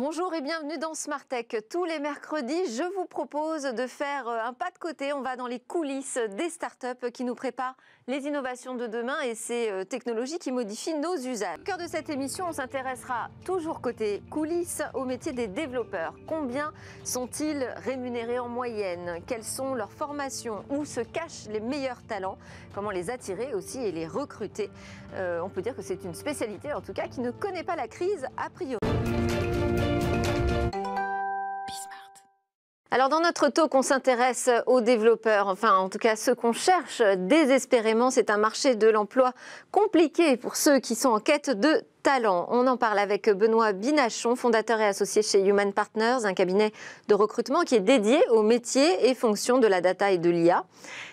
Bonjour et bienvenue dans Smart Tech. Tous les mercredis, je vous propose de faire un pas de côté. On va dans les coulisses des startups qui nous préparent les innovations de demain et ces technologies qui modifient nos usages. Au cœur de cette émission, on s'intéressera toujours côté coulisses au métier des développeurs. Combien sont-ils rémunérés en moyenne? Quelles sont leurs formations? Où se cachent les meilleurs talents? Comment les attirer aussi et les recruter? On peut dire que c'est une spécialité, en tout cas, qui ne connaît pas la crise a priori. Alors dans notre talk, on s'intéresse aux développeurs, enfin en tout cas ceux qu'on cherche désespérément. C'est un marché de l'emploi compliqué pour ceux qui sont en quête de talent. On en parle avec Benoît Binachon, fondateur et associé chez Human Partners, un cabinet de recrutement qui est dédié aux métiers et fonctions de la data et de l'IA.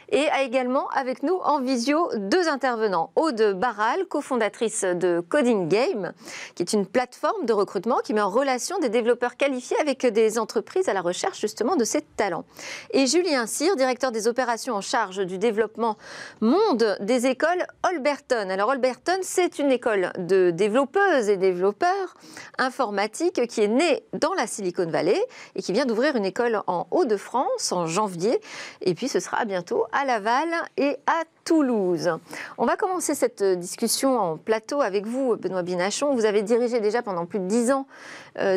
Et a également avec nous en visio deux intervenants. Aude Barral, cofondatrice de Coding Game, qui est une plateforme de recrutement qui met en relation des développeurs qualifiés avec des entreprises à la recherche justement de ces talents. Et Julien Cyr, directeur des opérations en charge du développement monde des écoles Holberton. Alors Holberton, c'est une école de développeuses et développeurs informatiques qui est née dans la Silicon Valley et qui vient d'ouvrir une école en Hauts-de-France en janvier. Et puis ce sera bientôt à Laval et à Toulouse. On va commencer cette discussion en plateau avec vous, Benoît Binachon. Vous avez dirigé déjà pendant plus de 10 ans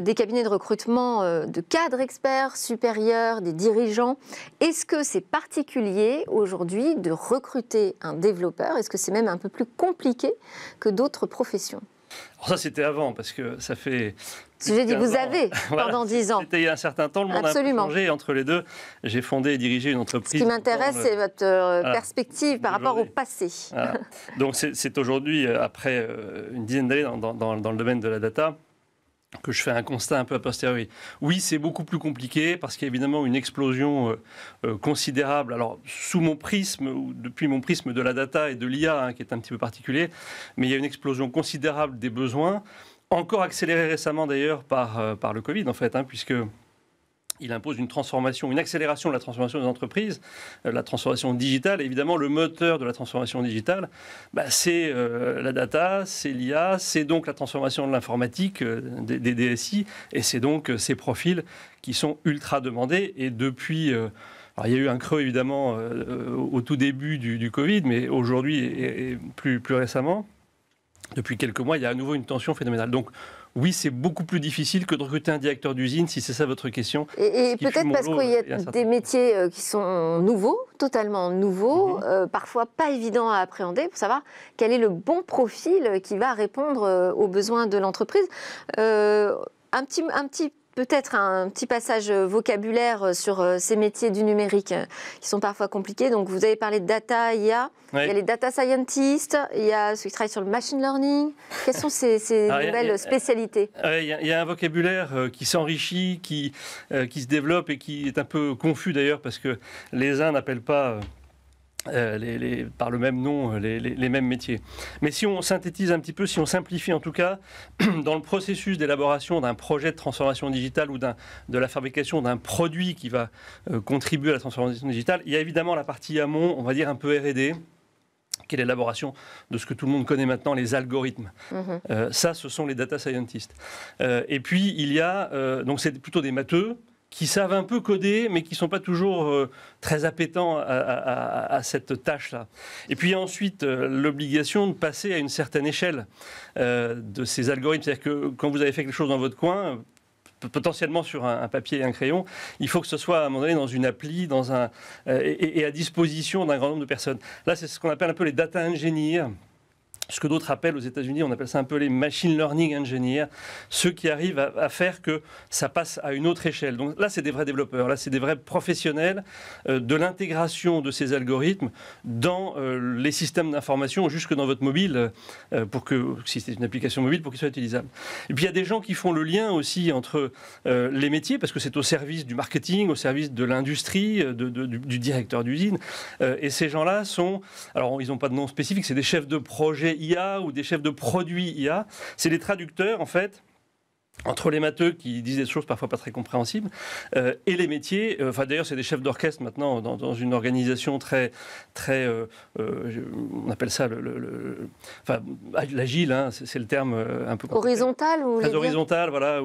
des cabinets de recrutement de cadres experts, supérieurs, des dirigeants. Est-ce que c'est particulier aujourd'hui de recruter un développeur? Est-ce que c'est même un peu plus compliqué que d'autres professions? Alors ça, c'était avant, parce que ça fait... J'ai dit, vous avez, pendant 10 ans. C'était il y a un certain temps, le monde a changé entre les deux. J'ai fondé et dirigé une entreprise. Ce qui m'intéresse, c'est votre perspective par rapport au passé. Voilà. Donc c'est aujourd'hui, après une dizaine d'années dans le domaine de la data, que je fais un constat un peu a posteriori. Oui, c'est beaucoup plus compliqué parce qu'il y a évidemment une explosion considérable. Alors, sous mon prisme, ou depuis mon prisme de la data et de l'IA, qui est un petit peu particulier, mais il y a une explosion considérable des besoins, encore accélérée récemment d'ailleurs par le Covid, en fait, puisque... il impose une transformation, une accélération de la transformation des entreprises, la transformation digitale. Évidemment, le moteur de la transformation digitale, c'est la data, c'est l'IA, c'est donc la transformation de l'informatique, des DSI, et c'est donc ces profils qui sont ultra demandés. Et depuis... alors, il y a eu un creux, évidemment, au tout début du Covid, mais aujourd'hui et plus récemment, depuis quelques mois, il y a à nouveau une tension phénoménale. Donc, oui, c'est beaucoup plus difficile que de recruter un directeur d'usine, si c'est ça votre question. Et peut-être parce qu'il y a des métiers qui sont nouveaux, totalement nouveaux, parfois pas évidents à appréhender, pour savoir quel est le bon profil qui va répondre aux besoins de l'entreprise. Peut-être un petit passage vocabulaire sur ces métiers du numérique qui sont parfois compliqués. Donc, vous avez parlé de data, IA. Oui. Il y a les data scientists, il y a ceux qui travaillent sur le machine learning. Quelles sont ces nouvelles spécialités? Il y a un vocabulaire qui s'enrichit, qui se développe et qui est un peu confus d'ailleurs parce que les uns n'appellent pas... par le même nom, les mêmes métiers. Mais si on synthétise un petit peu, si on simplifie en tout cas, dans le processus d'élaboration d'un projet de transformation digitale ou de la fabrication d'un produit qui va contribuer à la transformation digitale, il y a évidemment la partie amont, on va dire un peu R&D, qui est l'élaboration de ce que tout le monde connaît maintenant, les algorithmes. Ça, ce sont les data scientists. Et puis, il y a... donc, c'est plutôt des matheux, qui savent un peu coder, mais qui ne sont pas toujours très appétents à cette tâche-là. Et puis ensuite, l'obligation de passer à une certaine échelle de ces algorithmes. C'est-à-dire que quand vous avez fait quelque chose dans votre coin, potentiellement sur un papier et un crayon, il faut que ce soit à un moment donné dans une appli, et à disposition d'un grand nombre de personnes. Là, c'est ce qu'on appelle un peu les data engineers. Ce que d'autres appellent aux États-Unis, on appelle ça un peu les machine learning engineers, ceux qui arrivent à faire que ça passe à une autre échelle. Donc là, c'est des vrais développeurs, là, c'est des vrais professionnels de l'intégration de ces algorithmes dans les systèmes d'information, jusque dans votre mobile, pour que, si c'est une application mobile, pour qu'il soit utilisable. Et puis il y a des gens qui font le lien aussi entre les métiers, parce que c'est au service du marketing, au service de l'industrie, du directeur d'usine. Et ces gens-là sont, alors ils n'ont pas de nom spécifique, c'est des chefs de projet IA ou des chefs de produits IA, c'est des traducteurs en fait entre les matheux qui disent des choses parfois pas très compréhensibles et les métiers. Enfin, d'ailleurs, c'est des chefs d'orchestre maintenant dans une organisation très, on appelle ça l'agile, hein, c'est le terme un peu horizontal ou très horizontal, voilà.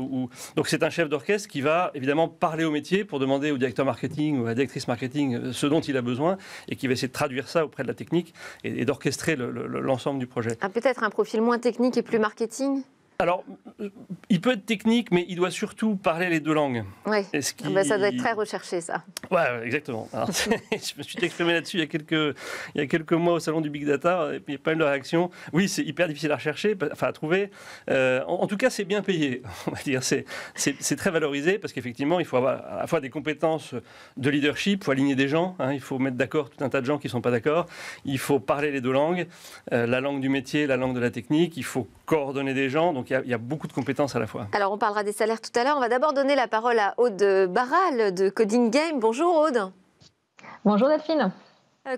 Donc c'est un chef d'orchestre qui va évidemment parler au métier pour demander au directeur marketing ou à la directrice marketing ce dont il a besoin et qui va essayer de traduire ça auprès de la technique et d'orchestrer l'ensemble du projet. Ah, peut-être un profil moins technique et plus marketing. Alors, il peut être technique, mais il doit surtout parler les deux langues. Oui, ça doit être très recherché, ça. Oui, exactement. Alors, je me suis exprimé là-dessus il y a quelques mois au salon du Big Data, et puis il y a pas eu de réaction. Oui, c'est hyper difficile à rechercher, enfin à trouver. En tout cas, c'est bien payé, on va dire. C'est très valorisé, parce qu'effectivement, il faut avoir à la fois des compétences de leadership, il faut aligner des gens, hein, il faut mettre d'accord tout un tas de gens qui ne sont pas d'accord, il faut parler les deux langues, la langue du métier, la langue de la technique, il faut coordonner des gens, donc il y a beaucoup de compétences à la fois. Alors on parlera des salaires tout à l'heure, on va d'abord donner la parole à Aude Barral de Coding Game. Bonjour Aude. Bonjour Delphine.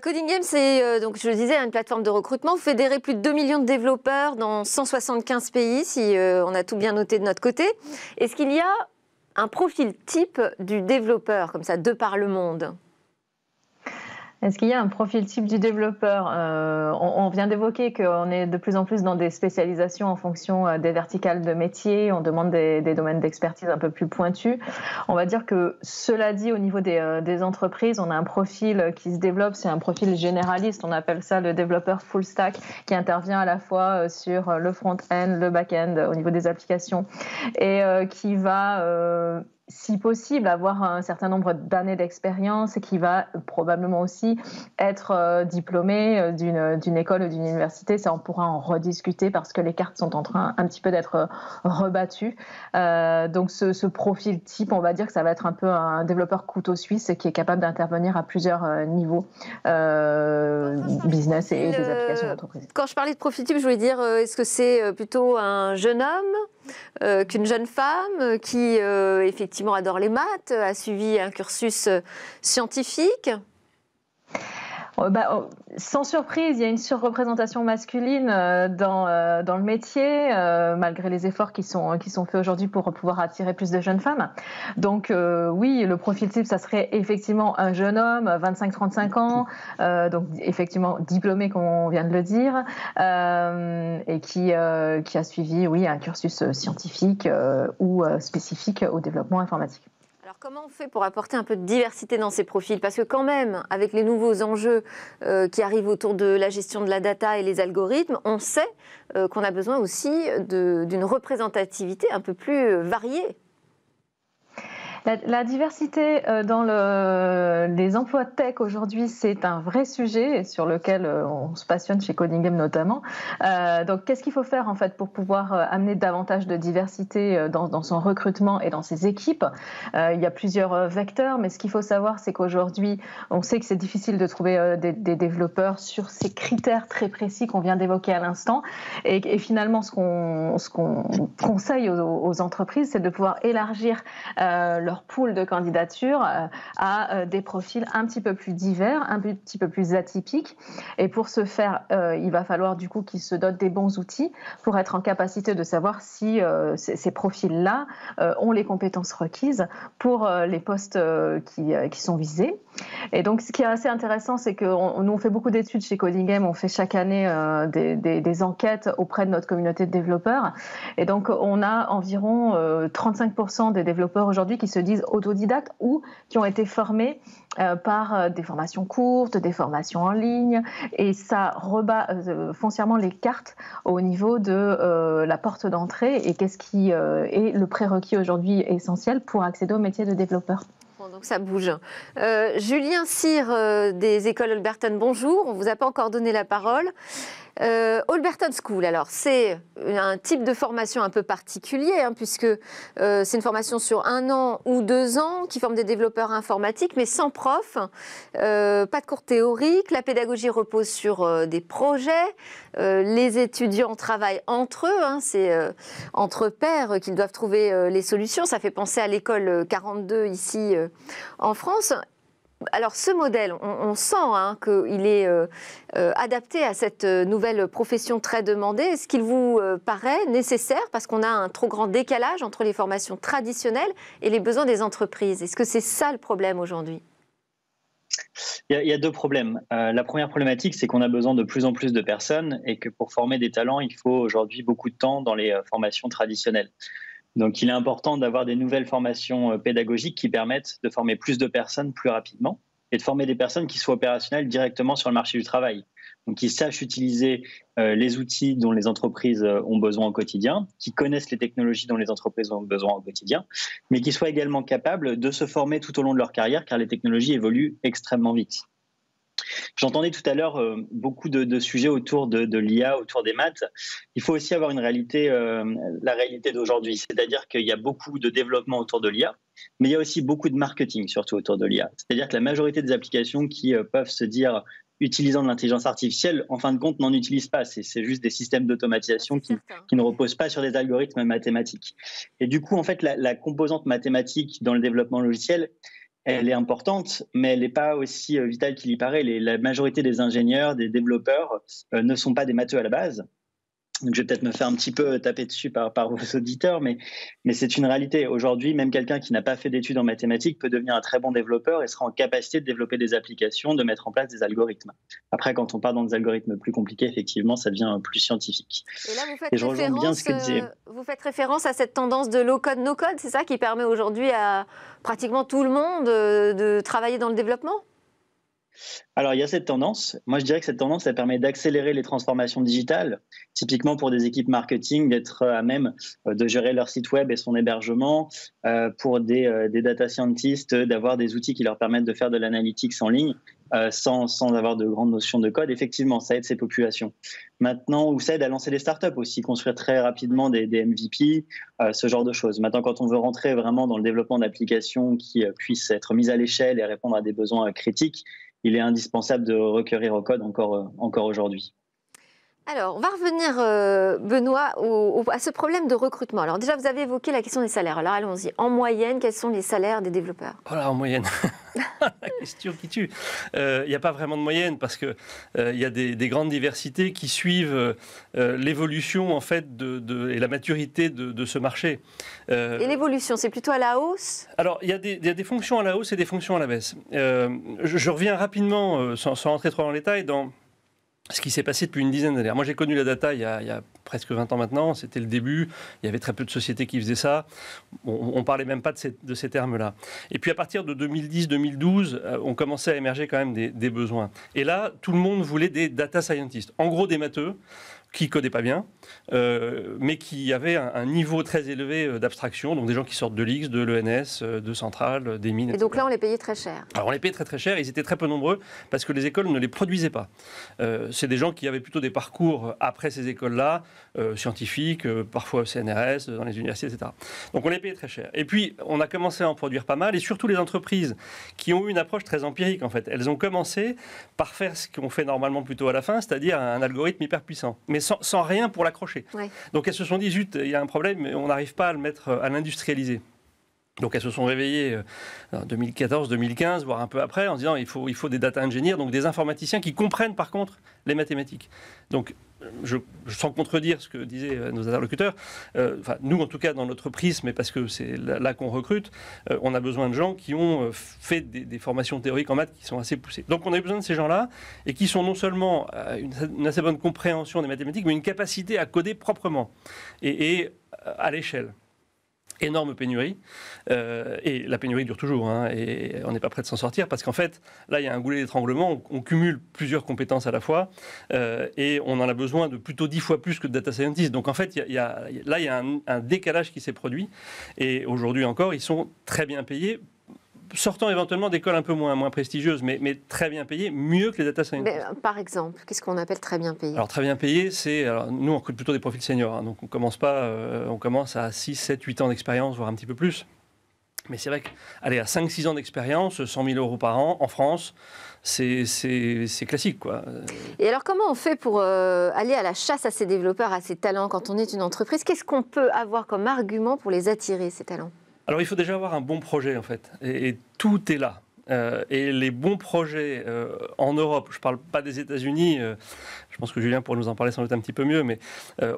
Coding Game, c'est, donc je le disais, une plateforme de recrutement. Vous fédérez plus de 2 millions de développeurs dans 175 pays, si on a tout bien noté de notre côté. Est-ce qu'il y a un profil type du développeur, comme ça, de par le monde ? Est-ce qu'il y a un profil type du développeur? On vient d'évoquer qu'on est de plus en plus dans des spécialisations en fonction des verticales de métier. On demande des domaines d'expertise un peu plus pointus. On va dire que, cela dit, au niveau des entreprises, on a un profil qui se développe, c'est un profil généraliste. On appelle ça le développeur full stack, qui intervient à la fois sur le front-end, le back-end, au niveau des applications, et qui va... si possible, avoir un certain nombre d'années d'expérience et qui va probablement aussi être diplômé d'une école ou d'une université. Ça, on pourra en rediscuter parce que les cartes sont en train un petit peu d'être rebattues. Donc, ce profil type, on va dire que ça va être un peu un développeur couteau suisse qui est capable d'intervenir à plusieurs niveaux business et des applications d'entreprise. Quand je parlais de profil type, je voulais dire, est-ce que c'est plutôt un jeune homme ? Qu'une jeune femme qui effectivement adore les maths, a suivi un cursus scientifique? Sans surprise, il y a une surreprésentation masculine dans le métier, malgré les efforts qui sont faits aujourd'hui pour pouvoir attirer plus de jeunes femmes. Donc oui, le profil type, ça serait effectivement un jeune homme, 25-35 ans, donc effectivement diplômé, comme on vient de le dire, et qui a suivi, oui, un cursus scientifique ou spécifique au développement informatique. Alors comment on fait pour apporter un peu de diversité dans ces profils? Parce que quand même, avec les nouveaux enjeux qui arrivent autour de la gestion de la data et les algorithmes, on sait qu'on a besoin aussi d'une représentativité un peu plus variée. La diversité dans les emplois tech aujourd'hui, c'est un vrai sujet sur lequel on se passionne chez Coding Game notamment. Donc, qu'est-ce qu'il faut faire en fait pour pouvoir amener davantage de diversité dans son recrutement et dans ses équipes? Il y a plusieurs vecteurs, mais ce qu'il faut savoir, c'est qu'aujourd'hui, on sait que c'est difficile de trouver des développeurs sur ces critères très précis qu'on vient d'évoquer à l'instant. Et finalement, ce qu'on conseille aux entreprises, c'est de pouvoir élargir leur pool de candidatures à des profils un petit peu plus divers, un petit peu plus atypiques. Et pour ce faire, il va falloir du coup qu'ils se dotent des bons outils pour être en capacité de savoir si ces profils-là ont les compétences requises pour les postes qui sont visés. Et donc, ce qui est assez intéressant, c'est que nous, on fait beaucoup d'études chez Coding Game, on fait chaque année des enquêtes auprès de notre communauté de développeurs. Et donc, on a environ 35% des développeurs aujourd'hui qui se disent autodidactes ou qui ont été formés par des formations courtes, des formations en ligne. Et ça rebat foncièrement les cartes au niveau de la porte d'entrée et qu'est-ce qui est le prérequis aujourd'hui essentiel pour accéder au métier de développeur. Donc ça bouge. Julien Cyr des écoles Holberton, bonjour. On ne vous a pas encore donné la parole. Holberton School, alors c'est un type de formation un peu particulier, hein, puisque c'est une formation sur 1 an ou 2 ans qui forme des développeurs informatiques, mais sans prof, pas de cours théoriques, la pédagogie repose sur des projets, les étudiants travaillent entre eux, hein, c'est entre pairs qu'ils doivent trouver les solutions, ça fait penser à l'école 42 ici en France. Alors ce modèle, on sent hein, qu'il est adapté à cette nouvelle profession très demandée. Est-ce qu'il vous paraît nécessaire parce qu'on a un trop grand décalage entre les formations traditionnelles et les besoins des entreprises? Est-ce que c'est ça le problème aujourd'hui? Il y a deux problèmes. La première problématique, c'est qu'on a besoin de plus en plus de personnes et que pour former des talents, il faut aujourd'hui beaucoup de temps dans les formations traditionnelles. Donc, il est important d'avoir des nouvelles formations pédagogiques qui permettent de former plus de personnes plus rapidement et de former des personnes qui soient opérationnelles directement sur le marché du travail. Donc, qui sachent utiliser les outils dont les entreprises ont besoin au quotidien, qui connaissent les technologies dont les entreprises ont besoin au quotidien, mais qui soient également capables de se former tout au long de leur carrière, car les technologies évoluent extrêmement vite. J'entendais tout à l'heure beaucoup de sujets autour de l'IA, autour des maths. Il faut aussi avoir une réalité, la réalité d'aujourd'hui, c'est-à-dire qu'il y a beaucoup de développement autour de l'IA, mais il y a aussi beaucoup de marketing surtout autour de l'IA. C'est-à-dire que la majorité des applications qui peuvent se dire utilisant de l'intelligence artificielle, en fin de compte, n'en utilisent pas. C'est juste des systèmes d'automatisation qui ne reposent pas sur des algorithmes mathématiques. Et du coup, en fait, la composante mathématique dans le développement logiciel, elle est importante, mais elle n'est pas aussi vitale qu'il y paraît. La majorité des ingénieurs, des développeurs ne sont pas des matheux à la base. Donc, je vais peut-être me faire un petit peu taper dessus par vos auditeurs, mais c'est une réalité. Aujourd'hui, même quelqu'un qui n'a pas fait d'études en mathématiques peut devenir un très bon développeur et sera en capacité de développer des applications, de mettre en place des algorithmes. Après, quand on part dans des algorithmes plus compliqués, effectivement, ça devient plus scientifique. Et là, vous faites référence à cette tendance de low-code, no-code, c'est ça qui permet aujourd'hui à pratiquement tout le monde de travailler dans le développement ? Alors, il y a cette tendance. Moi, je dirais que cette tendance, elle permet d'accélérer les transformations digitales, typiquement pour des équipes marketing, d'être à même de gérer leur site web et son hébergement, pour des data scientists, d'avoir des outils qui leur permettent de faire de l'analytics en ligne, sans avoir de grandes notions de code. Effectivement, ça aide ces populations. Maintenant, ou ça aide à lancer des startups aussi, construire très rapidement des MVP, ce genre de choses. Maintenant, quand on veut rentrer vraiment dans le développement d'applications qui puissent être mises à l'échelle et répondre à des besoins critiques, il est indispensable de recourir au code encore aujourd'hui. Alors, on va revenir, Benoît, à ce problème de recrutement. Alors déjà, vous avez évoqué la question des salaires. Alors allons-y. En moyenne, quels sont les salaires des développeurs? Voilà, en moyenne. La question qui tue. Il n'y a pas vraiment de moyenne parce qu'il y a des grandes diversités qui suivent l'évolution en fait, et la maturité de ce marché. Et l'évolution, c'est plutôt à la hausse? Alors, il y a des fonctions à la hausse et des fonctions à la baisse. Je reviens rapidement, sans rentrer trop dans les détails, dans ce qui s'est passé depuis une dizaine d'années. Moi, j'ai connu la data il y a presque 20 ans maintenant. C'était le début. Il y avait très peu de sociétés qui faisaient ça. On ne parlait même pas de ces termes-là. Et puis, à partir de 2010-2012, on commençait à émerger quand même des besoins. Et là, tout le monde voulait des data scientists. En gros, des matheux qui ne codaient pas bien, mais qui avaient un niveau très élevé d'abstraction, donc des gens qui sortent de l'X, de l'ENS, de Centrale, des Mines. Et donc là, on les payait très cher. Alors, on les payait très très cher, ils étaient très peu nombreux, parce que les écoles ne les produisaient pas. C'est des gens qui avaient plutôt des parcours après ces écoles-là, scientifiques, parfois au CNRS, dans les universités, etc. Donc, on les payait très cher. Et puis, on a commencé à en produire pas mal, et surtout les entreprises qui ont eu une approche très empirique, en fait. Elles ont commencé par faire ce qu'on fait normalement plutôt à la fin, c'est-à-dire un algorithme hyper puissant. Mais sans rien pour l'accrocher. Ouais. Donc elles se sont dit, zut, il y a un problème, on n'arrive pas à le mettre, à l'industrialiser. Donc elles se sont réveillées en 2014, 2015, voire un peu après, en se disant, il faut des data engineers, donc des informaticiens qui comprennent par contre les mathématiques. Donc, sans contredire ce que disaient nos interlocuteurs, enfin, nous en tout cas dans notre prisme, mais parce que c'est là qu'on recrute, on a besoin de gens qui ont fait des formations théoriques en maths qui sont assez poussées. Donc on a eu besoin de ces gens-là et qui sont non seulement une assez bonne compréhension des mathématiques, mais une capacité à coder proprement et à l'échelle. Énorme pénurie, et la pénurie dure toujours, hein, et on n'est pas prêt de s'en sortir, parce qu'en fait, là, il y a un goulet d'étranglement, on cumule plusieurs compétences à la fois, et on en a besoin de plutôt 10 fois plus que de data scientists. Donc en fait, il y a un décalage qui s'est produit, et aujourd'hui encore, ils sont très bien payés, sortant éventuellement d'écoles un peu moins prestigieuses, mais très bien payées, mieux que les data scientists. Par exemple, qu'est-ce qu'on appelle très bien payé? Alors très bien payé, nous on recrute plutôt des profils seniors, hein, donc on commence à 6, 7, 8 ans d'expérience, voire un petit peu plus. Mais c'est vrai qu'aller à 5-6 ans d'expérience, 100 000 euros par an en France, c'est classique, quoi. Et alors, comment on fait pour aller à la chasse à ces développeurs, à ces talents, quand on est une entreprise? Qu'est-ce qu'on peut avoir comme argument pour les attirer, ces talents? Alors, il faut déjà avoir un bon projet, en fait. Et tout est là. et les bons projets en Europe, je ne parle pas des États-Unis, je pense que Julien pourrait nous en parler sans doute un petit peu mieux, mais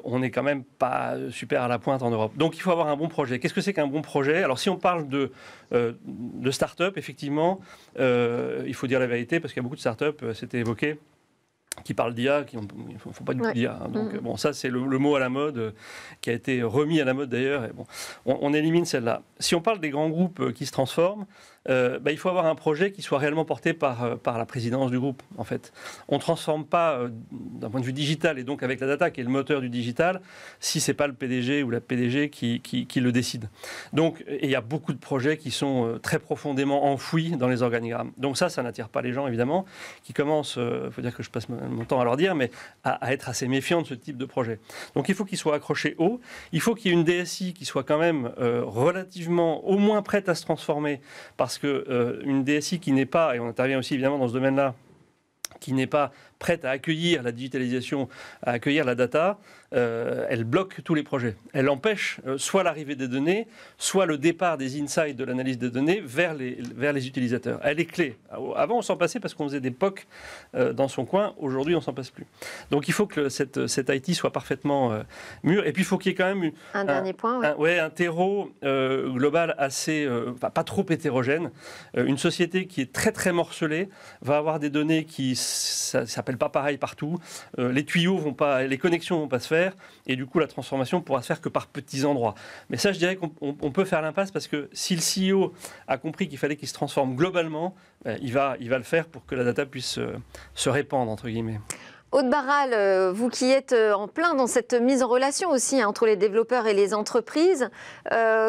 on n'est quand même pas super à la pointe en Europe. Donc il faut avoir un bon projet. Qu'est-ce que c'est qu'un bon projet? Alors si on parle de start-up, effectivement, il faut dire la vérité, parce qu'il y a beaucoup de start-up, c'était évoqué, qui parlent d'IA, qui ne font pas du tout d'IA. Hein. Donc, bon, ça, c'est le mot à la mode, qui a été remis à la mode d'ailleurs. Bon, on élimine celle-là. Si on parle des grands groupes qui se transforment, il faut avoir un projet qui soit réellement porté par la présidence du groupe, en fait. On ne transforme pas, d'un point de vue digital, et donc avec la data, qui est le moteur du digital, si ce n'est pas le PDG ou la PDG qui le décide. Donc, il y a beaucoup de projets qui sont très profondément enfouis dans les organigrammes. Donc ça n'attire pas les gens, évidemment, qui commencent, faut dire que je passe mon temps à leur dire, mais à être assez méfiant de ce type de projet. Donc il faut qu'ils soient accrochés haut, il faut qu'il y ait une DSI qui soit quand même relativement, au moins prête à se transformer, parce qu'une DSI qui n'est pas, et on intervient aussi évidemment dans ce domaine-là, qui n'est pas prête à accueillir la digitalisation, à accueillir la data, elle bloque tous les projets. Elle empêche soit l'arrivée des données, soit le départ des insights de l'analyse des données vers les utilisateurs. Elle est clé. Avant, on s'en passait parce qu'on faisait des POC dans son coin. Aujourd'hui, on s'en passe plus. Donc, il faut que cette IT soit parfaitement mûre. Et puis, il faut qu'il y ait quand même un dernier point, un terreau global assez pas trop hétérogène. Une société qui est très très morcelée va avoir des données qui s'appellent pas pareil partout, les tuyaux vont pas, les connexions vont pas se faire, et du coup la transformation pourra se faire que par petits endroits. Mais ça, je dirais qu'on peut faire l'impasse, parce que si le CEO a compris qu'il fallait qu'il se transforme globalement, il va le faire pour que la data puisse se répandre, entre guillemets. Aude Barral, vous qui êtes en plein dans cette mise en relation aussi entre les développeurs et les entreprises,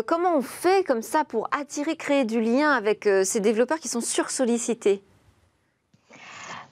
comment on fait comme ça pour attirer, créer du lien avec ces développeurs qui sont sursollicités?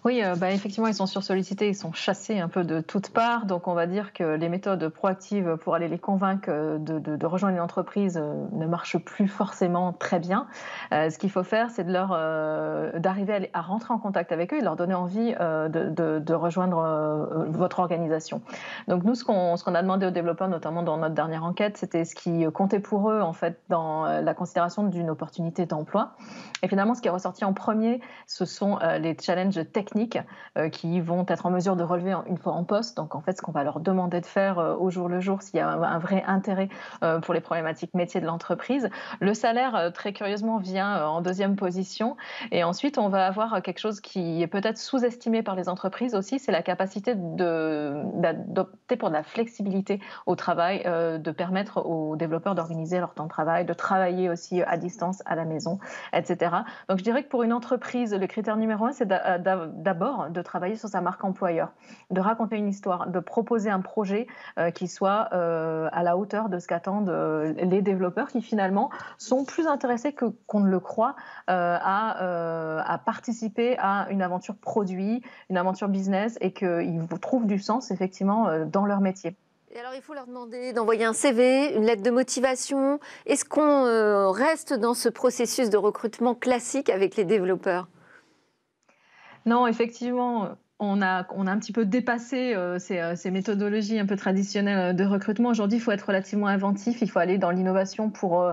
Oui, effectivement, ils sont sursollicités, ils sont chassés un peu de toutes parts. Donc, on va dire que les méthodes proactives pour aller les convaincre de rejoindre une entreprise ne marchent plus forcément très bien. Ce qu'il faut faire, c'est d'arriver à rentrer en contact avec eux et leur donner envie de rejoindre votre organisation. Donc, nous, ce qu'on a demandé aux développeurs, notamment dans notre dernière enquête, c'était ce qui comptait pour eux, en fait, dans la considération d'une opportunité d'emploi. Et finalement, ce qui est ressorti en premier, ce sont les challenges techniques qui vont être en mesure de relever une fois en poste. Donc, en fait, ce qu'on va leur demander de faire au jour le jour, s'il y a un vrai intérêt pour les problématiques métiers de l'entreprise. Le salaire, très curieusement, vient en deuxième position. Et ensuite, on va avoir quelque chose qui est peut-être sous-estimé par les entreprises aussi, c'est la capacité d'opter pour de la flexibilité au travail, de permettre aux développeurs d'organiser leur temps de travail, de travailler aussi à distance, à la maison, etc. Donc, je dirais que pour une entreprise, le critère numéro 1, c'est d'abord de travailler sur sa marque employeur, de raconter une histoire, de proposer un projet qui soit à la hauteur de ce qu'attendent les développeurs, qui finalement sont plus intéressés qu'on ne le croit à participer à une aventure produit, une aventure business, et qu'ils trouvent du sens effectivement dans leur métier. Et alors, il faut leur demander d'envoyer un CV, une lettre de motivation. Est-ce qu'on reste dans ce processus de recrutement classique avec les développeurs ? Non, effectivement, on a un petit peu dépassé ces méthodologies un peu traditionnelles de recrutement. Aujourd'hui, il faut être relativement inventif, il faut aller dans l'innovation pour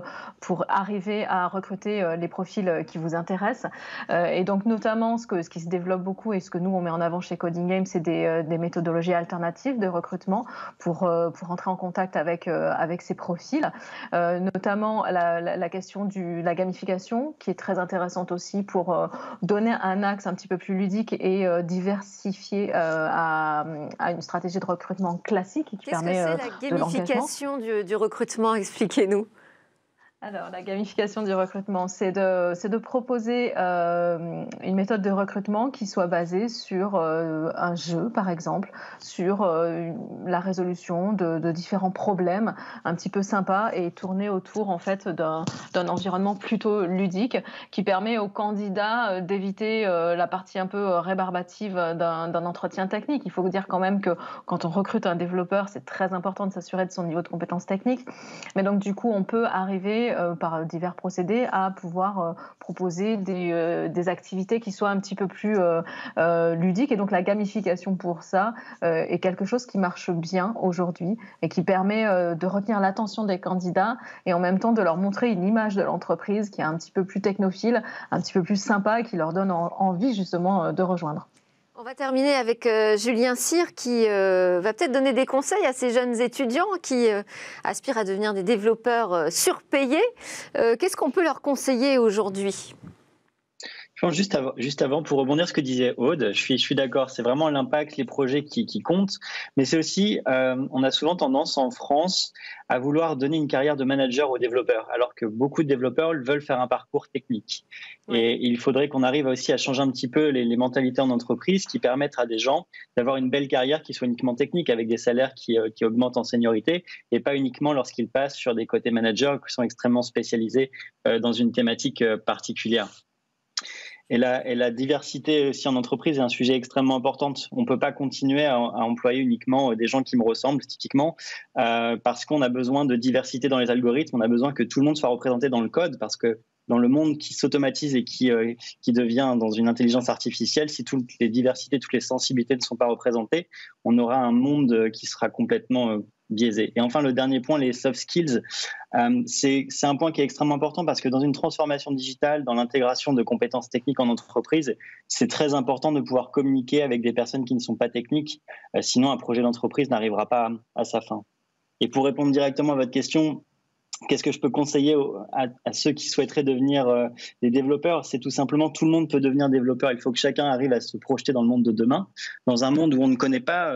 arriver à recruter les profils qui vous intéressent. Et donc, notamment, ce qui se développe beaucoup et ce que nous, on met en avant chez Coding Game, c'est des méthodologies alternatives de recrutement pour entrer en contact avec ces profils. Notamment, la question de la gamification, qui est très intéressante aussi pour donner un axe un petit peu plus ludique et diversifié à une stratégie de recrutement classique qui permet de l'engagement. Qu'est-ce que c'est la gamification du recrutement? Expliquez-nous. Alors, la gamification du recrutement, c'est de proposer une méthode de recrutement qui soit basée sur un jeu, par exemple, sur la résolution de différents problèmes un petit peu sympas, et tournée autour, en fait, d'un environnement plutôt ludique qui permet aux candidats d'éviter la partie un peu rébarbative d'un entretien technique. Il faut dire quand même que quand on recrute un développeur, c'est très important de s'assurer de son niveau de compétence technique. Mais donc, du coup, on peut arriver arriver par divers procédés à pouvoir proposer des activités qui soient un petit peu plus ludiques. Et donc la gamification pour ça est quelque chose qui marche bien aujourd'hui et qui permet de retenir l'attention des candidats et en même temps de leur montrer une image de l'entreprise qui est un petit peu plus technophile, un petit peu plus sympa et qui leur donne envie justement de rejoindre. On va terminer avec Julien Cyr qui va peut-être donner des conseils à ces jeunes étudiants qui aspirent à devenir des développeurs surpayés. Qu'est-ce qu'on peut leur conseiller aujourd'hui ? Juste avant, pour rebondir sur ce que disait Aude, je suis d'accord, c'est vraiment l'impact, les projets qui comptent, mais c'est aussi, on a souvent tendance en France à vouloir donner une carrière de manager aux développeurs, alors que beaucoup de développeurs veulent faire un parcours technique. Oui. Et il faudrait qu'on arrive aussi à changer un petit peu les mentalités en entreprise qui permettent à des gens d'avoir une belle carrière qui soit uniquement technique, avec des salaires qui augmentent en seniorité, et pas uniquement lorsqu'ils passent sur des côtés managers qui sont extrêmement spécialisés dans une thématique particulière. Et la diversité aussi en entreprise est un sujet extrêmement important. On ne peut pas continuer à employer uniquement des gens qui me ressemblent, typiquement, parce qu'on a besoin de diversité dans les algorithmes, on a besoin que tout le monde soit représenté dans le code, parce que dans le monde qui s'automatise et qui devient dans une intelligence artificielle, si toutes les diversités, toutes les sensibilités ne sont pas représentées, on aura un monde qui sera complètement biaisé. Et enfin, le dernier point, les soft skills, c'est un point qui est extrêmement important parce que dans une transformation digitale, dans l'intégration de compétences techniques en entreprise, c'est très important de pouvoir communiquer avec des personnes qui ne sont pas techniques, sinon un projet d'entreprise n'arrivera pas à sa fin. Et pour répondre directement à votre question, qu'est-ce que je peux conseiller à ceux qui souhaiteraient devenir des développeurs? C'est tout simplement, tout le monde peut devenir développeur. Il faut que chacun arrive à se projeter dans le monde de demain, dans un monde où on ne connaît pas...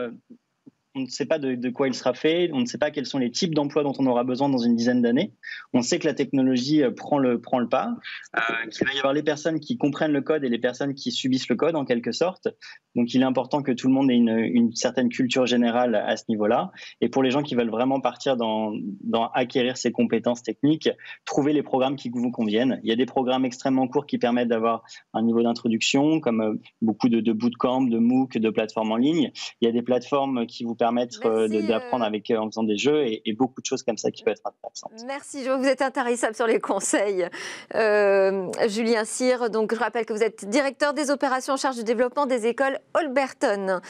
On ne sait pas de quoi il sera fait, on ne sait pas quels sont les types d'emplois dont on aura besoin dans une dizaine d'années. On sait que la technologie prend le pas, qu'il va y avoir les personnes qui comprennent le code et les personnes qui subissent le code en quelque sorte. Donc il est important que tout le monde ait une certaine culture générale à ce niveau-là. Et pour les gens qui veulent vraiment partir dans acquérir ces compétences techniques, trouvez les programmes qui vous conviennent. Il y a des programmes extrêmement courts qui permettent d'avoir un niveau d'introduction, comme beaucoup de bootcamps, de MOOC, de plateformes en ligne. Il y a des plateformes qui vous permettre d'apprendre en faisant des jeux et beaucoup de choses comme ça qui peuvent être intéressantes. Merci Jo, vous êtes intarissable sur les conseils. Julien Cyr, donc je rappelle que vous êtes directeur des opérations en charge du développement des écoles Holberton.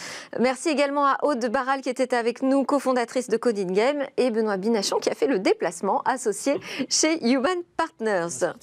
Merci également à Aude Barral qui était avec nous, cofondatrice de Coding Game, et Benoît Binachon qui a fait le déplacement associé chez Human Partners.